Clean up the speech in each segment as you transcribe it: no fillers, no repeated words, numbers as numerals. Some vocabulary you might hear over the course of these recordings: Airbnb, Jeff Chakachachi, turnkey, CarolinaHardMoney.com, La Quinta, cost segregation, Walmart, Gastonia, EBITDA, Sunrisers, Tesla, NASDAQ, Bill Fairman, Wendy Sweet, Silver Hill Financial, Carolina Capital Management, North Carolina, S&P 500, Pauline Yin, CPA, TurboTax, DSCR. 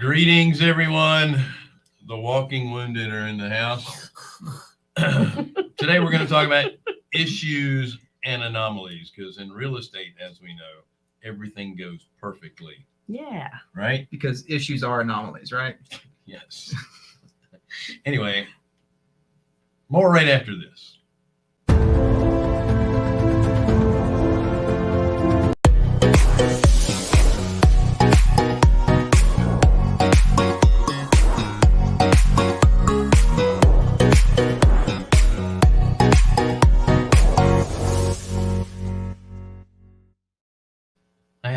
Greetings, everyone. The walking wounded are in the house. Today, we're going to talk about issues and anomalies, because in real estate, as we know, everything goes perfectly. Yeah. Right? Because issues are anomalies, right? Yes. Anyway, more right after this.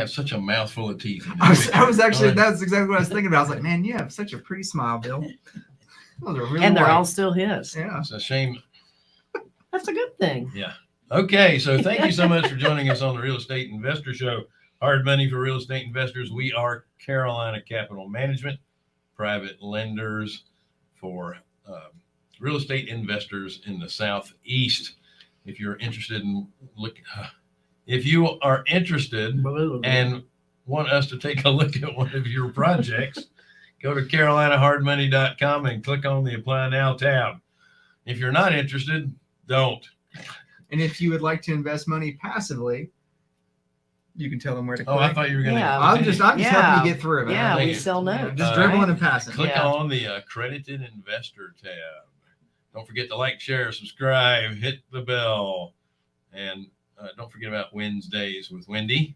Such a mouthful of teeth. I was actually, that's exactly what I was thinking about. I was like, man, you have such a pretty smile, Bill. Those are really and they're white. All still his. Yeah. It's a shame. That's a good thing. Yeah. Okay. So thank you so much for joining us on the Real Estate Investor Show. Hard money for real estate investors. We are Carolina Capital Management, private lenders for real estate investors in the Southeast. If you're interested in looking... If you are interested and want us to take a look at one of your projects, go to CarolinaHardMoney.com and click on the Apply Now tab. If you're not interested, don't. And if you would like to invest money passively, you can tell them where to click. Oh, I thought you were going to. Yeah. I'm just helping you get through it. Yeah, we sell notes. Just dribbling and passing. Click on the Accredited Investor tab. Don't forget to like, share, subscribe, hit the bell, and... don't forget about Wednesdays with Wendy.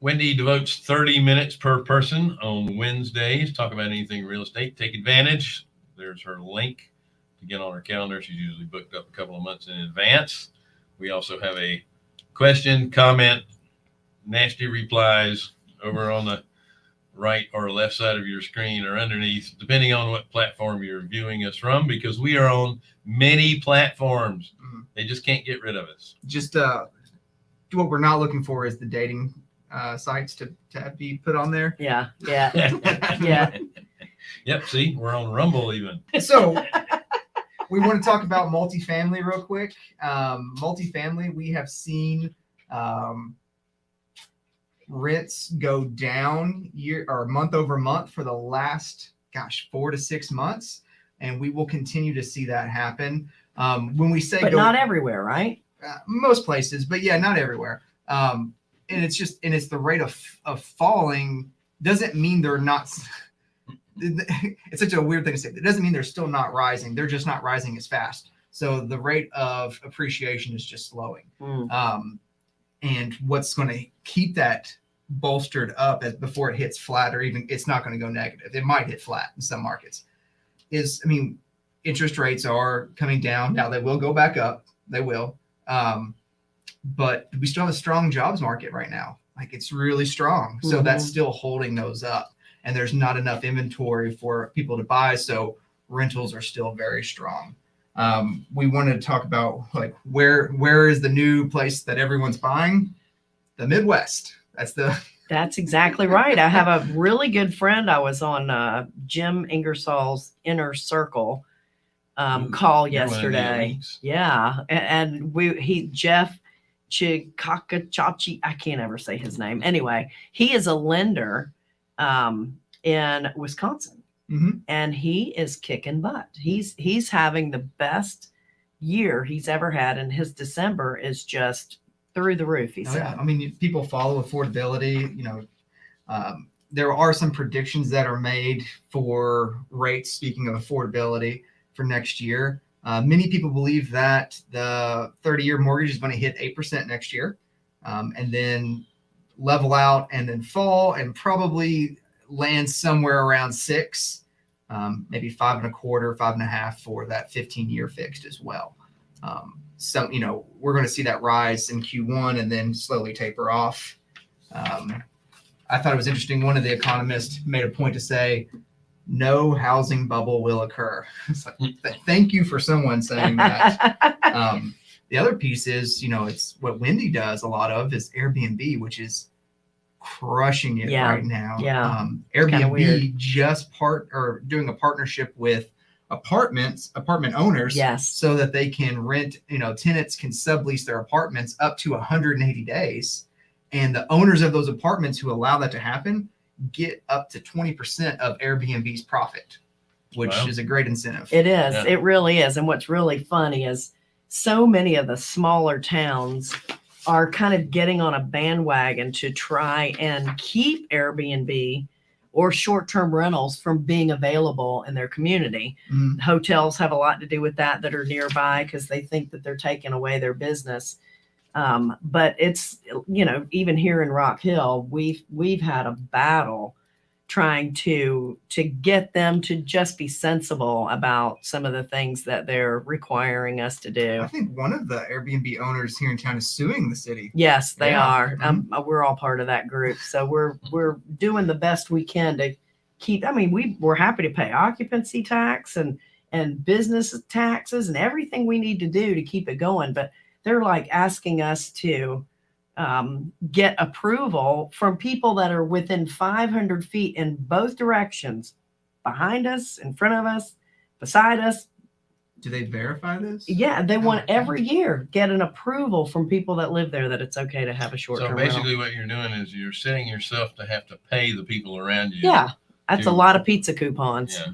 Wendy devotes 30 minutes per person on Wednesdays. Talk about anything real estate. Take advantage. There's her link to get on her calendar. She's usually booked up a couple of months in advance. We also have a question, comment, nasty replies over on the right or left side of your screen or underneath, depending on what platform you're viewing us from, because we are on many platforms. Mm-hmm. They just can't get rid of us. Just what we're not looking for is the dating sites to be put on there. Yeah. Yeah. Yeah. Yep. See, we're on Rumble even. So we want to talk about multifamily real quick. Multifamily, we have seen, rents go down year or month over month for the last 4 to 6 months, and we will continue to see that happen. When we say, but not everywhere, right? Most places, but yeah, not everywhere. And it's just, and it's the rate of falling doesn't mean they're not. It's such a weird thing to say. It doesn't mean they're still not rising. They're just not rising as fast. So the rate of appreciation is just slowing. Mm. And what's going to keep that bolstered up as before it hits flat, or even it's not going to go negative. It might hit flat in some markets. Interest rates are coming down. Now they will go back up. They will. But we still have a strong jobs market right now. Like it's really strong. So mm-hmm. that's still holding those up, and there's not enough inventory for people to buy. So rentals are still very strong. We wanted to talk about like where is the new place that everyone's buying? The Midwest. That's exactly right. I have a really good friend. I was on Jim Ingersoll's Inner Circle call yesterday. Yeah, and Jeff Chakachachi. I can't ever say his name. Anyway, he is a lender in Wisconsin. Mm-hmm. And he is kicking butt. He's having the best year he's ever had, and his December is just through the roof. He said. Yeah. I mean, people follow affordability. You know, there are some predictions that are made for rates. Speaking of affordability for next year, many people believe that the 30-year mortgage is going to hit 8% next year, and then level out, and then fall, and probably land somewhere around 6, maybe 5 1/4, 5 1/2 for that 15-year fixed as well. So, you know, we're going to see that rise in Q1 and then slowly taper off. I thought it was interesting. One of the economists made a point to say, no housing bubble will occur. It's like, thank you for someone saying that. The other piece is, you know, it's what Wendy does a lot of is Airbnb, which is crushing it right now. Airbnb just doing a partnership with apartment owners, yes, so that they can rent, tenants can sublease their apartments up to 180 days. And the owners of those apartments who allow that to happen get up to 20% of Airbnb's profit, which is a great incentive. It is. Yeah. It really is. And what's really funny is so many of the smaller towns are kind of getting on a bandwagon to try and keep Airbnb or short-term rentals from being available in their community. Mm-hmm. Hotels have a lot to do with that are nearby because they think that they're taking away their business. But it's, even here in Rock Hill, we've had a battle trying to get them to just be sensible about some of the things that they're requiring us to do. I think one of the Airbnb owners here in town is suing the city. Yes, they are. Mm-hmm. We're all part of that group. So we're doing the best we can to keep, we're happy to pay occupancy tax and business taxes and everything we need to do to keep it going. But they're like asking us to get approval from people that are within 500 feet in both directions, behind us, in front of us, beside us. Do they verify this? Yeah, they want every year get an approval from people that live there that it's okay to have a short-term rental. So basically what you're doing is you're setting yourself to have to pay the people around you. Yeah, that's a lot of pizza coupons. Yeah.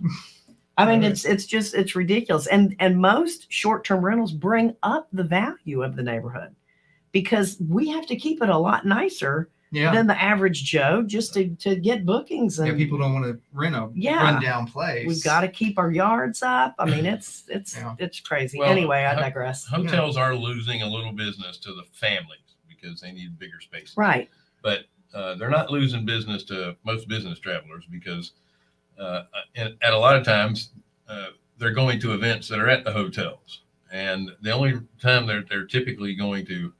It's ridiculous. And most short-term rentals bring up the value of the neighborhood because we have to keep it a lot nicer than the average Joe just to get bookings. And people don't want to rent a rundown place. We've got to keep our yards up. It's crazy. Well, anyway, I digress. Hotels are losing a little business to the families because they need bigger spaces. Right. But they're not losing business to most business travelers because at a lot of times, they're going to events that are at the hotels, and the only time they're typically going to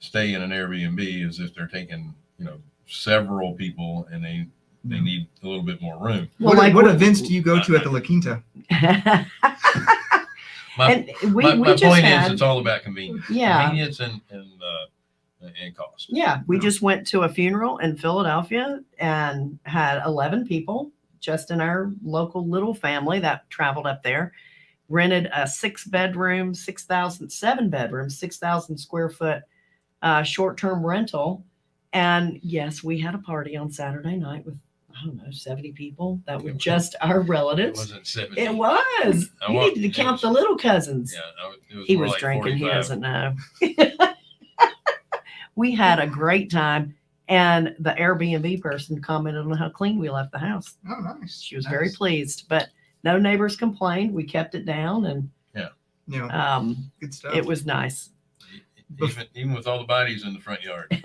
stay in an Airbnb is if they're taking, several people and they need a little bit more room. Well, what events do you go to at the La Quinta? My point is, it's all about convenience. Yeah, convenience and cost. Yeah, we just went to a funeral in Philadelphia and had 11 people. Just in our local little family that traveled up there, rented a 6,000 square foot short-term rental. And yes, we had a party on Saturday night with, 70 people. That were just our relatives. It wasn't 70. It was. You needed to count the little cousins. Yeah, he was like drinking. 45. He doesn't know. We had a great time. And the Airbnb person commented on how clean we left the house. Oh, nice. She was very pleased, but no neighbors complained. We kept it down and good stuff. It was nice. Even with all the bodies in the front yard.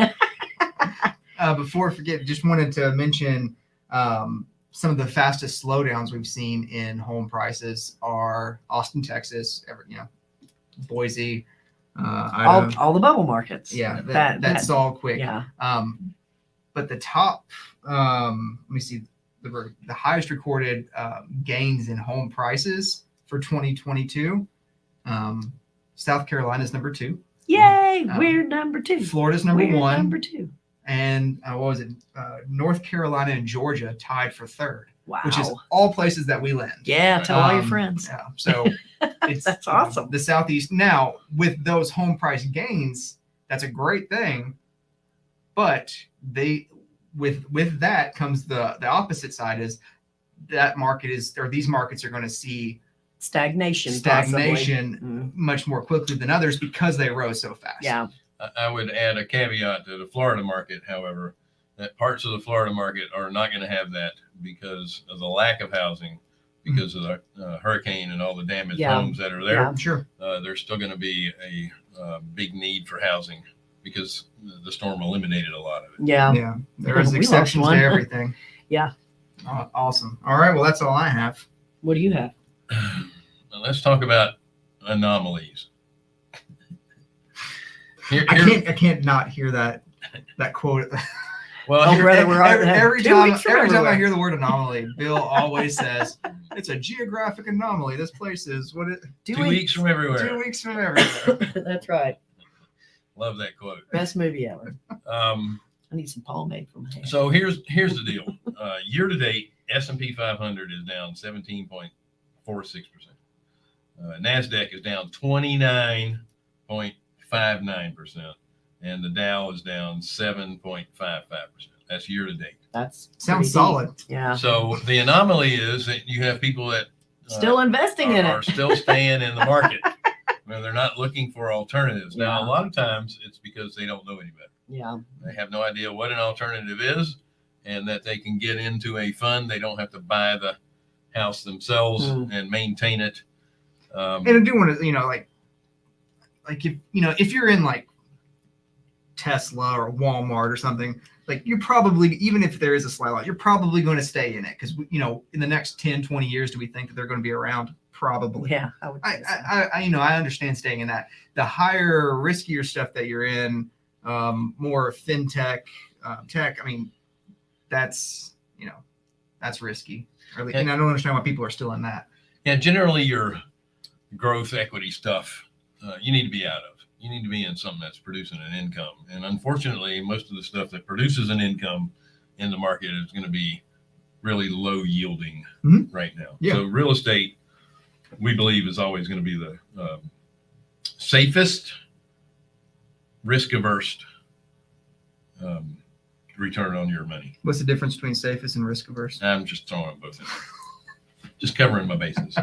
Before I forget, just wanted to mention some of the fastest slowdowns we've seen in home prices are Austin, Texas, Boise, all the bubble markets. Yeah, that's all quick. Yeah. But the top, let me see, the highest recorded gains in home prices for 2022. South Carolina's number 2. Yay, we're number 2. Florida's number 1. Number 2. And what was it? North Carolina and Georgia tied for 3rd. Wow. Which is all places that we land. Yeah, tell all your friends. Yeah, so that's awesome. The Southeast. Now, with those home price gains, that's a great thing. But with that comes the opposite side is that market these markets are going to see stagnation much more quickly than others because they rose so fast. Yeah. I would add a caveat to the Florida market, however, that parts of the Florida market are not going to have that because of the lack of housing, because of the hurricane and all the damaged homes that are there. Yeah, sure. There's still going to be a big need for housing because the storm eliminated a lot of it. Yeah. Yeah. There is exceptions to everything. Yeah. Awesome. All right. Well, that's all I have. What do you have? Let's talk about anomalies. I can't not hear that quote. Well, every time I hear the word anomaly, Bill always says it's a geographic anomaly. This place is what it. 2 weeks from everywhere. 2 weeks from everywhere. That's right. Love that quote. Best movie ever. I need some pomade from him. So here's the deal. Year to date, S&P 500 is down 17.46%. NASDAQ is down 29.59%, and the Dow is down 7.55%. That's year to date. That's sounds solid. Yeah. So the anomaly is that you have people that still investing in it, are still staying in the market. Well, they're not looking for alternatives. Yeah. Now, a lot of times it's because they don't know any better. Yeah. They have no idea what an alternative is, and that they can get into a fund. They don't have to buy the house themselves and maintain it. And I do want to, you know, like if, you know, if you're in like Tesla or Walmart or something, like you're probably, even if there is a slight loss, you're probably going to stay in it. Cause you know, in the next 10, 20 years, do we think that they're going to be around? Probably. Yeah. I would say so. I you know, I understand staying in that. The higher riskier stuff that you're in, more fintech, tech, I mean, that's, you know, that's risky. Really, and I don't understand why people are still in that. Yeah. Generally your growth equity stuff, you need to be out of. You need to be in something that's producing an income. And unfortunately, most of the stuff that produces an income in the market is going to be really low yielding right now. Yeah. So real estate, we believe, is always going to be the safest, risk-averse return on your money. What's the difference between safest and risk-averse? I'm just throwing them both in there. Just covering my bases.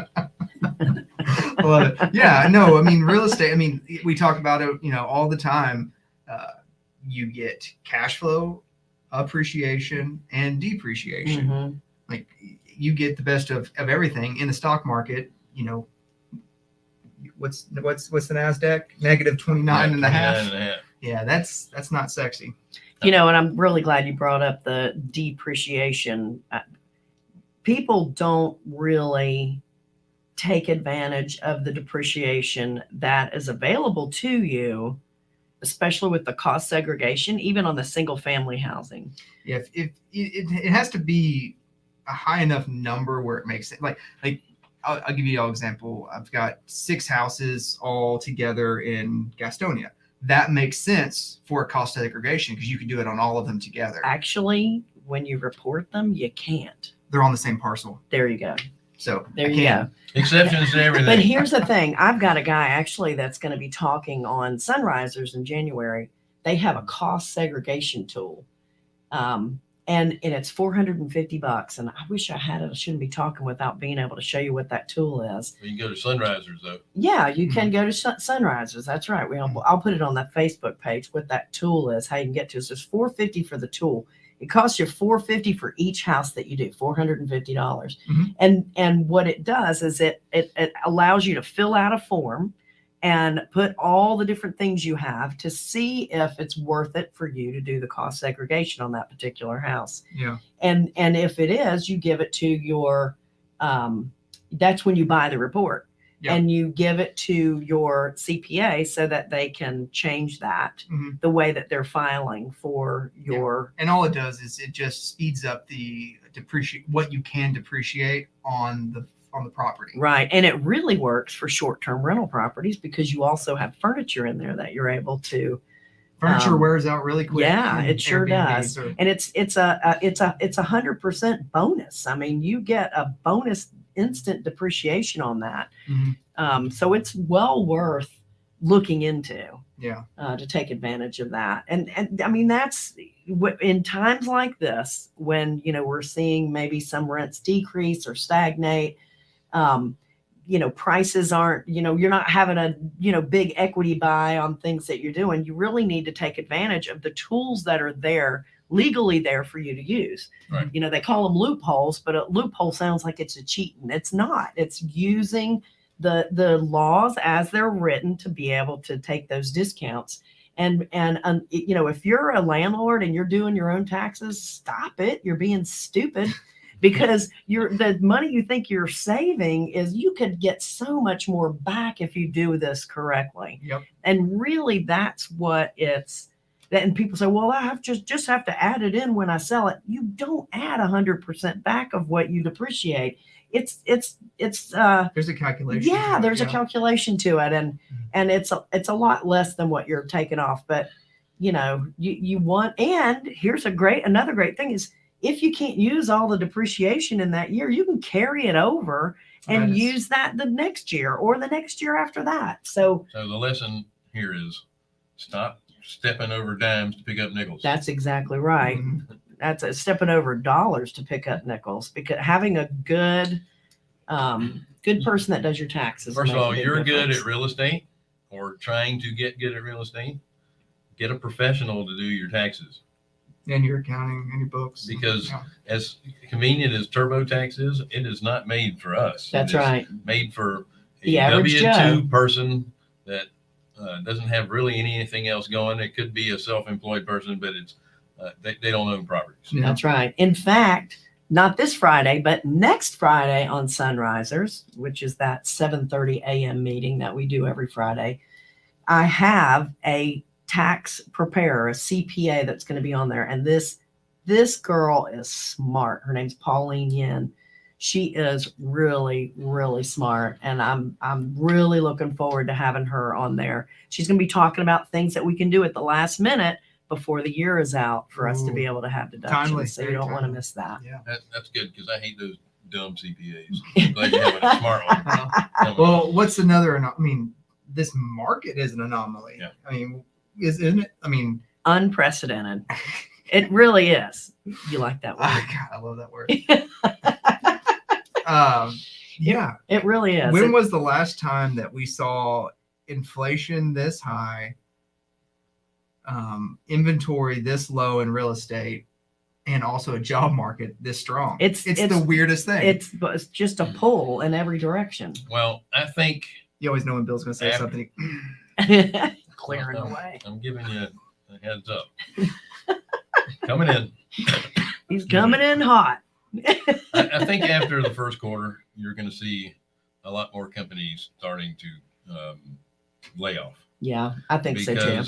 Well, yeah, no, I mean, real estate, I mean, we talk about it, you know, all the time. You get cash flow, appreciation, and depreciation. Mm-hmm. Like, you get the best of everything in the stock market. You know, what's the NASDAQ? Negative 29 and a half. Yeah, that's not sexy. You know, and I'm really glad you brought up the depreciation. People don't really take advantage of the depreciation that is available to you, especially with the cost segregation, even on the single family housing. Yeah, it has to be a high enough number where it makes sense. Like I'll give you an example. I've got 6 houses all together in Gastonia. That makes sense for a cost segregation because you can do it on all of them together. Actually, when you report them, you can't. They're on the same parcel. There you go. So there you go. Exceptions to everything. But here's the thing. I've got a guy actually that's going to be talking on Sunrisers in January. They have a cost segregation tool. And it's $450. And I wish I had it. I shouldn't be talking without being able to show you what that tool is. You can go to Sunrisers, though. Yeah, you can go to Sunrisers. That's right. I'll put it on that Facebook page, what that tool is, how you can get to it. So it's $450 for the tool. It costs you $450 for each house that you do, $450. Mm-hmm. And what it does is it allows you to fill out a form and put all the different things you have to see if it's worth it for you to do the cost segregation on that particular house. Yeah. And if it is, you give it to your, that's when you buy the report. Yeah. And you give it to your CPA so that they can change that the way that they're filing for your. Yeah. And all it does is it just speeds up the what you can depreciate on the property. Right. And it really works for short-term rental properties because you also have furniture in there that you're able to. Furniture wears out really quick. Yeah, it sure does. And it's 100% bonus. I mean, you get a bonus instant depreciation on that. So it's well worth looking into. Yeah. To take advantage of that. And I mean, that's in times like this, when, you know, we're seeing maybe some rents decrease or stagnate, you know, prices aren't, you know, you're not having a, you know, big equity buy on things that you're doing. You really need to take advantage of the tools that are there, legally there for you to use. Right. You know, they call them loopholes, but a loophole sounds like it's a cheating. It's not. It's using the laws as they're written to be able to take those discounts. And you know, if you're a landlord and you're doing your own taxes, stop it. You're being stupid. Because the money you think you're saving is, you could get so much more back if you do this correctly. Yep. And really, that's what it's. And people say, well, I have just have to add it in when I sell it. You don't add 100% back of what you depreciate. There's a calculation. Yeah, there's a calculation to it, and it's a lot less than what you're taking off. But you know, you want. And here's another great thing is, if you can't use all the depreciation in that year, you can carry it over and use that the next year or the next year after that. So the lesson here is stop stepping over dimes to pick up nickels. That's exactly right. That's stepping over dollars to pick up nickels, because having a good, good person that does your taxes. First of all, you're good at real estate or trying to get good at real estate. Get a professional to do your taxes. And your accounting and your books. Because as convenient as TurboTax is, it is not made for us. That's right. Made for a W-2 person that doesn't have really anything else going. It could be a self-employed person, but it's they don't own properties. Yeah. That's right. In fact, not this Friday, but next Friday on Sunrisers, which is that 7:30 a.m. meeting that we do every Friday, I have a tax preparer, a CPA, that's going to be on there. And this girl is smart. Her name's Pauline Yin. She is really, really smart. And I'm really looking forward to having her on there. She's going to be talking about things that we can do at the last minute before the year is out for us to be able to have deductions. Timely, so you don't want to miss that. Yeah, that's good, because I hate those dumb CPAs. I'm glad you have a smart one. Well, what's another? I mean, this market is an anomaly. Yeah. I mean, isn't it? I mean, unprecedented. It really is. You like that word? Oh, God, I love that word. Yeah, it really is. When was the last time that we saw inflation this high, inventory this low in real estate, and also a job market this strong? It's the weirdest thing. It's just a pull in every direction. Well, I think you always know when Bill's going to say something. Clearing the way. I'm giving you a heads up. Coming in. He's coming in hot. I think after the first quarter, you're going to see a lot more companies starting to lay off. Yeah, I think so too.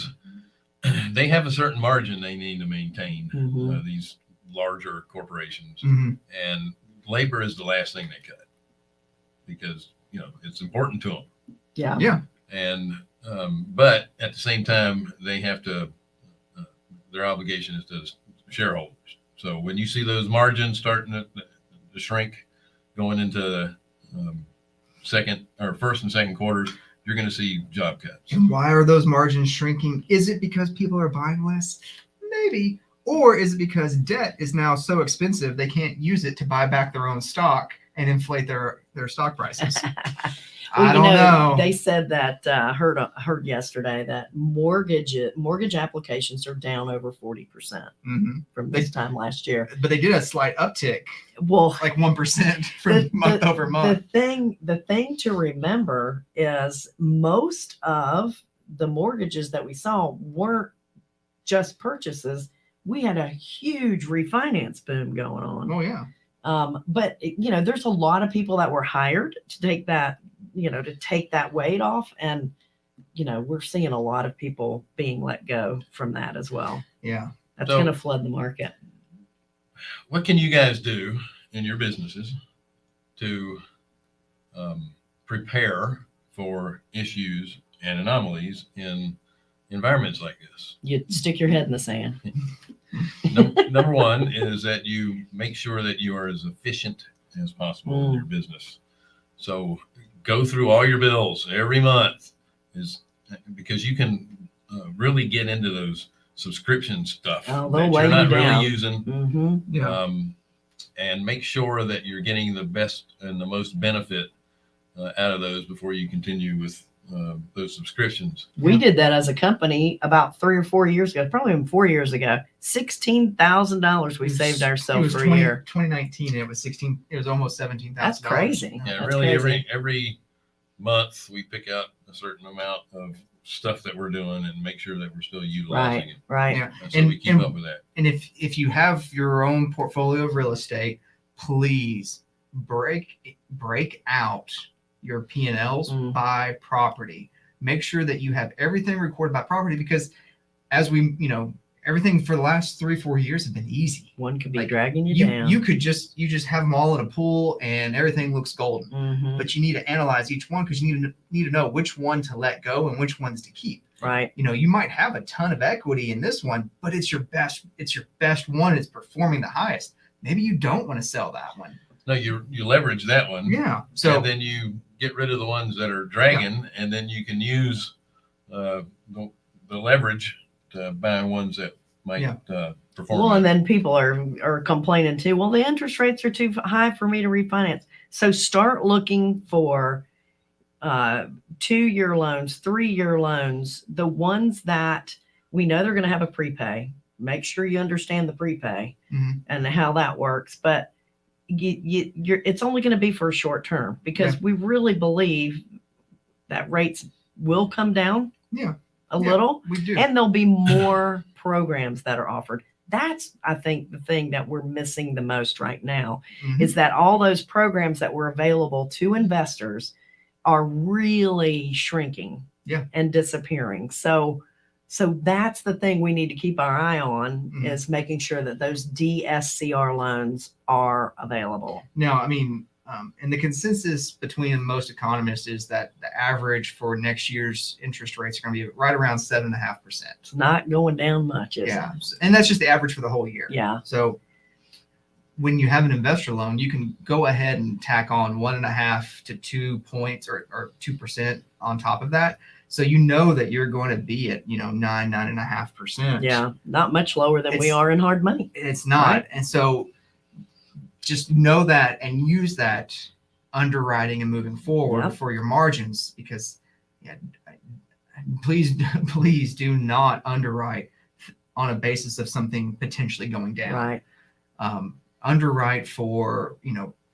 They have a certain margin they need to maintain, these larger corporations. And labor is the last thing they cut, because, you know, it's important to them. Yeah. Yeah. And but at the same time, they have to, their obligation is to shareholders. So when you see those margins starting to shrink going into the first and second quarters, you're going to see job cuts. And why are those margins shrinking? Is it because people are buying less? Maybe. Or is it because debt is now so expensive they can't use it to buy back their own stock and inflate their stock prices? Well, I don't know. They said that heard yesterday that mortgage applications are down over 40% from this time last year. But they did a slight uptick. Well, like 1% from month over month. The thing to remember is most of the mortgages that we saw weren't just purchases. We had a huge refinance boom going on. Oh yeah. But you know, there's a lot of people that were hired to take that, you know, to take that weight off. And, you know, we're seeing a lot of people being let go from that as well. Yeah. That's going to flood the market. What can you guys do in your businesses to prepare for issues and anomalies in environments like this? You stick your head in the sand. Number one is that you make sure that you are as efficient as possible in your business. So go through all your bills every month, because you can really get into those subscription stuff that you're not really using. Yeah. And make sure that you're getting the best and the most benefit out of those before you continue with those subscriptions. We did that as a company about 3 or 4 years ago, probably even 4 years ago. $16,000 we saved ourselves for a year. 2019, it was 16. It was almost $17,000. That's crazy. Yeah, that's really crazy. Every month we pick out a certain amount of stuff that we're doing and make sure that we're still utilizing it. Right. Yeah. So we keep up with that. And if you have your own portfolio of real estate, please break out your P&Ls by property. Make sure that you have everything recorded by property, because as we, you know, everything for the last 3 or 4 years have been easy. One could be like dragging you down. You could just have them all in a pool and everything looks golden, but you need to analyze each one, because you need to know which one to let go and which ones to keep. Right. You know, you might have a ton of equity in this one, but it's your best one. It's performing the highest. Maybe you don't want to sell that one. No, you leverage that one. Yeah. So and then you get rid of the ones that are dragging, yeah, and then you can use the leverage to buy ones that might, yeah, perform. Well, and then people are complaining too. Well, the interest rates are too high for me to refinance. So start looking for 2-year loans, 3-year loans, the ones that we know they're going to have a prepay. Make sure you understand the prepay, mm-hmm, and how that works. But it's only going to be for a short term, because, yeah, we really believe that rates will come down, yeah, a, yeah, little, we do, and there'll be more programs that are offered. That's, I think, the thing that we're missing the most right now, mm-hmm, is that all those programs that were available to investors are really shrinking, yeah, and disappearing. So that's the thing we need to keep our eye on, mm-hmm, is making sure that those DSCR loans are available. Now, I mean, and the consensus between most economists is that the average for next year's interest rates are going to be right around 7.5%. It's not going down much, is, yeah, it? And that's just the average for the whole year. Yeah. So when you have an investor loan, you can go ahead and tack on 1.5 to 2 points or 2% on top of that. So you know that you're going to be at, 9.5%. Yeah, not much lower than we are in hard money. It's not. Right? And so just know that and use that underwriting and moving forward, yep, for your margins, because, yeah, please do not underwrite on a basis of something potentially going down. Right. Underwrite for,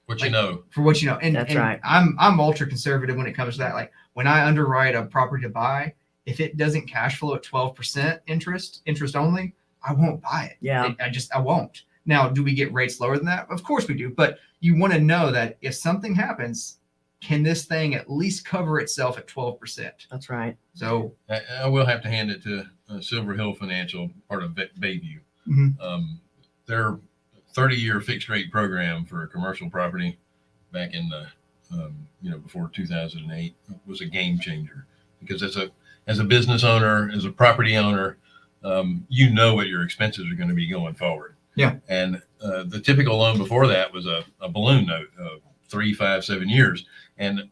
what you know, for what you know. And that's, and right, I'm ultra conservative when it comes to that. Like, when I underwrite a property to buy, if it doesn't cash flow at 12% interest only, I won't buy it. Yeah. I won't. Now, do we get rates lower than that? Of course we do. But you want to know that if something happens, can this thing at least cover itself at 12%? That's right. So I will have to hand it to Silver Hill Financial, part of Bayview. Mm-hmm. Their 30-year fixed rate program for a commercial property back in the, before 2008 was a game changer, because as a business owner, as a property owner, what your expenses are going to be going forward. Yeah. And the typical loan before that was a balloon note of 3, 5, 7 years. And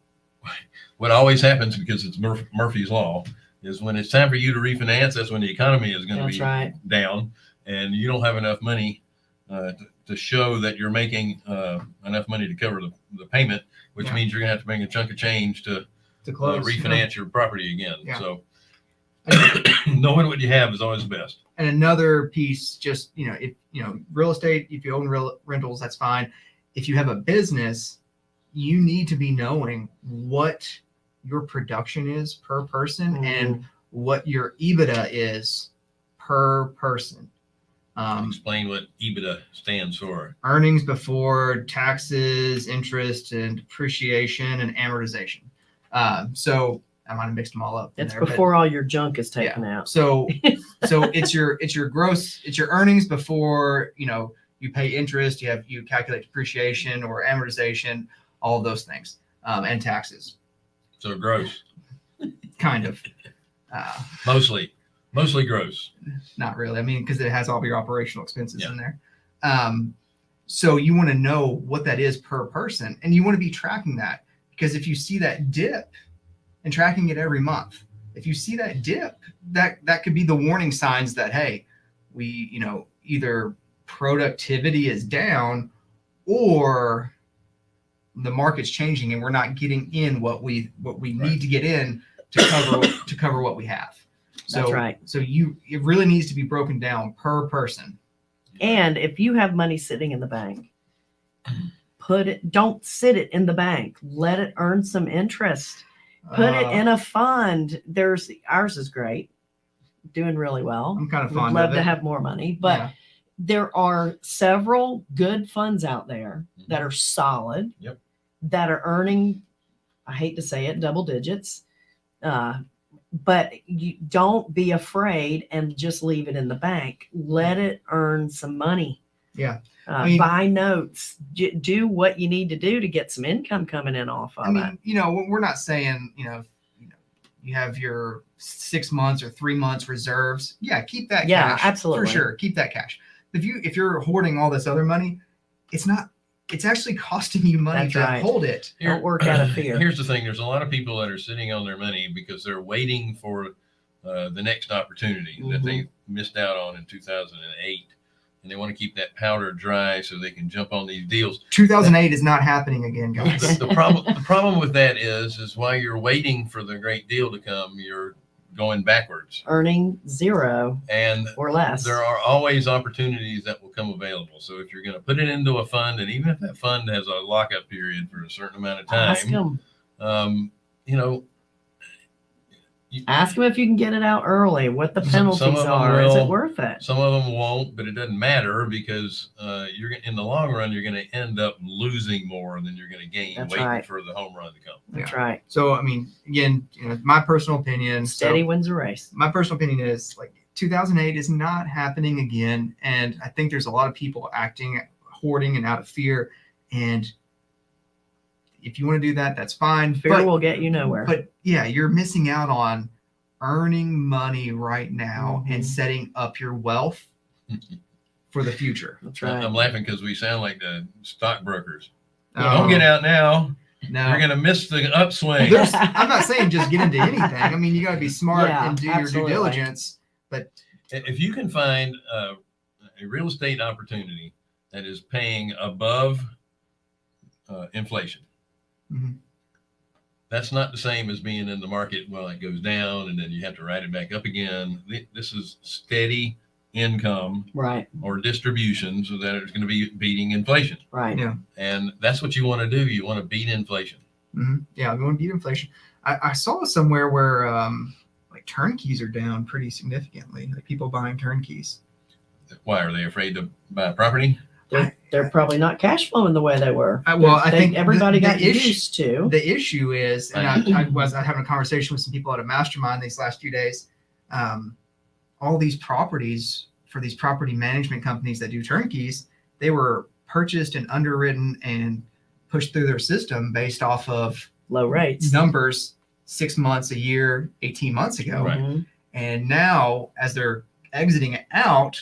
what always happens, because it's Murphy's Law, is when it's time for you to refinance, that's when the economy is going to be down and you don't have enough money to show that you're making enough money to cover the payment, which, yeah, means you're going to have to make a chunk of change to close, refinance, yeah, your property again. Yeah. So knowing what you have is always best. And another piece, just, if, real estate, if you own rentals, that's fine. If you have a business, you need to be knowing what your production is per person, mm-hmm, and what your EBITDA is per person. Explain what EBITDA stands for. Earnings before taxes, interest, and depreciation and amortization. So I might have mixed them all up. It's there, before all your junk is taken, yeah, out. So it's your gross, it's your earnings before, you pay interest, you calculate depreciation or amortization, all those things, and taxes. So gross. Kind of. Mostly gross. Not really. I mean, because it has all of your operational expenses, yeah, in there. So you want to know what that is per person, and you want to be tracking that, because if you see that dip and tracking it every month, if you see that dip, that could be the warning signs that, hey, we, either productivity is down or the market's changing and we're not getting in what we right, need to get in to cover what we have. So, that's right. So it really needs to be broken down per person. And if you have money sitting in the bank, don't sit it in the bank. Let it earn some interest. Put it in a fund. Ours is great. Doing really well. I'm kind of fond of it. We'd love to have more money, but yeah, there are several good funds out there, mm-hmm, that are solid, yep, that are earning, I hate to say it, double digits. But you don't be afraid and just leave it in the bank. Let it earn some money. Yeah. Buy notes. Do what you need to do to get some income coming in off of it. I mean, we're not saying, you have your 6 months or 3 months reserves. Yeah, keep that, yeah, cash. Yeah, absolutely. For sure. Keep that cash. If you're hoarding all this other money, it's not it's actually costing you money to hold it. Don't work out of fear. Here's the thing. There's a lot of people that are sitting on their money because they're waiting for the next opportunity that they missed out on in 2008. And they want to keep that powder dry so they can jump on these deals. 2008 is not happening again, guys. The problem with that is while you're waiting for the great deal to come, you're going backwards. Earning zero and or less. There are always opportunities that will come available. So if you're going to put it into a fund, and even if that fund has a lockup period for a certain amount of time, ask them. You know, ask them if you can get it out early, what the penalties are. Is it worth it? Some of them won't, but it doesn't matter because you're in the long run, you're going to end up losing more than you're going to gain waiting for the home run to come. That's right. So, I mean, again, you know, my personal opinion. Steady wins the race. My personal opinion is like 2008 is not happening again. And I think there's a lot of people acting, hoarding and out of fear. And if you want to do that, that's fine. Fear will get you nowhere. But yeah, you're missing out on earning money right now and setting up your wealth for the future. That's right. I'm laughing because we sound like the stockbrokers. Don't get out now. No, you're going to miss the upswing. I'm not saying just get into anything. I mean, you got to be smart and do your due diligence. But if you can find a real estate opportunity that is paying above inflation. That's not the same as being in the market while it goes down and then you have to write it back up again. This is steady income, right? Or distributions that it's going to be beating inflation, right? Yeah, and that's what you want to do. You want to beat inflation. Yeah, you want to beat inflation. I saw somewhere where like turnkeys are down pretty significantly. Like people buying turnkeys. Why are they afraid to buy property? They're probably not cash flowing the way they were. I think everybody got used to. The issue is, and I was having a conversation with some people at a mastermind these last few days. All these properties for these property management companies that do turnkeys, they were purchased and underwritten and pushed through their system based off of low rates, numbers 6 months, a year, 18 months ago. Right. And now as they're exiting it out,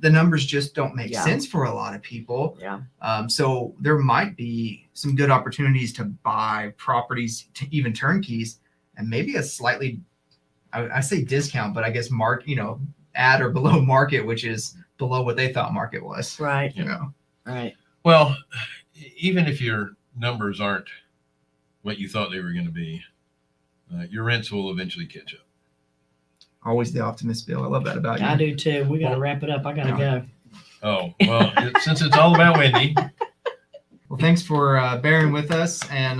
the numbers just don't make sense for a lot of people. Yeah. So there might be some good opportunities to buy properties, to even turnkeys, and maybe a slightly, I say discount, but I guess at or below market, which is below what they thought market was. Right. You know. Right. Well, even if your numbers aren't what you thought they were going to be, your rents will eventually catch up. Always the optimist, Bill. I love that about you. I do too. We got to wrap it up. I got to go. Oh, well, since it's all about Wendy. Well, thanks for bearing with us. And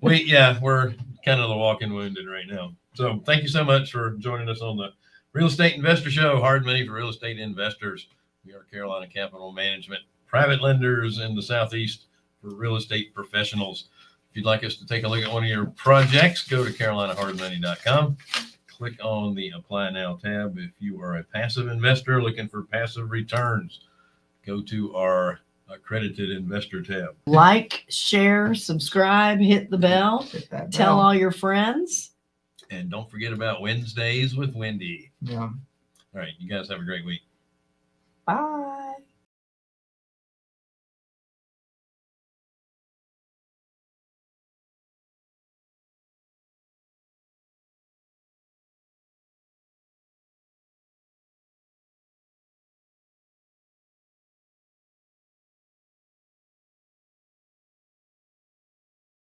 we're kind of the walking wounded right now. So thank you so much for joining us on the Real Estate Investor Show, Hard Money for Real Estate Investors. We are Carolina Capital Management, private lenders in the Southeast for real estate professionals. If you'd like us to take a look at one of your projects, go to CarolinaHardMoney.com. Click on the Apply Now tab. If you are a passive investor looking for passive returns, go to our Accredited Investor tab. Like, share, subscribe, hit the bell, tell all your friends. And don't forget about Wednesdays with Wendy. Yeah. All right. You guys have a great week. Bye.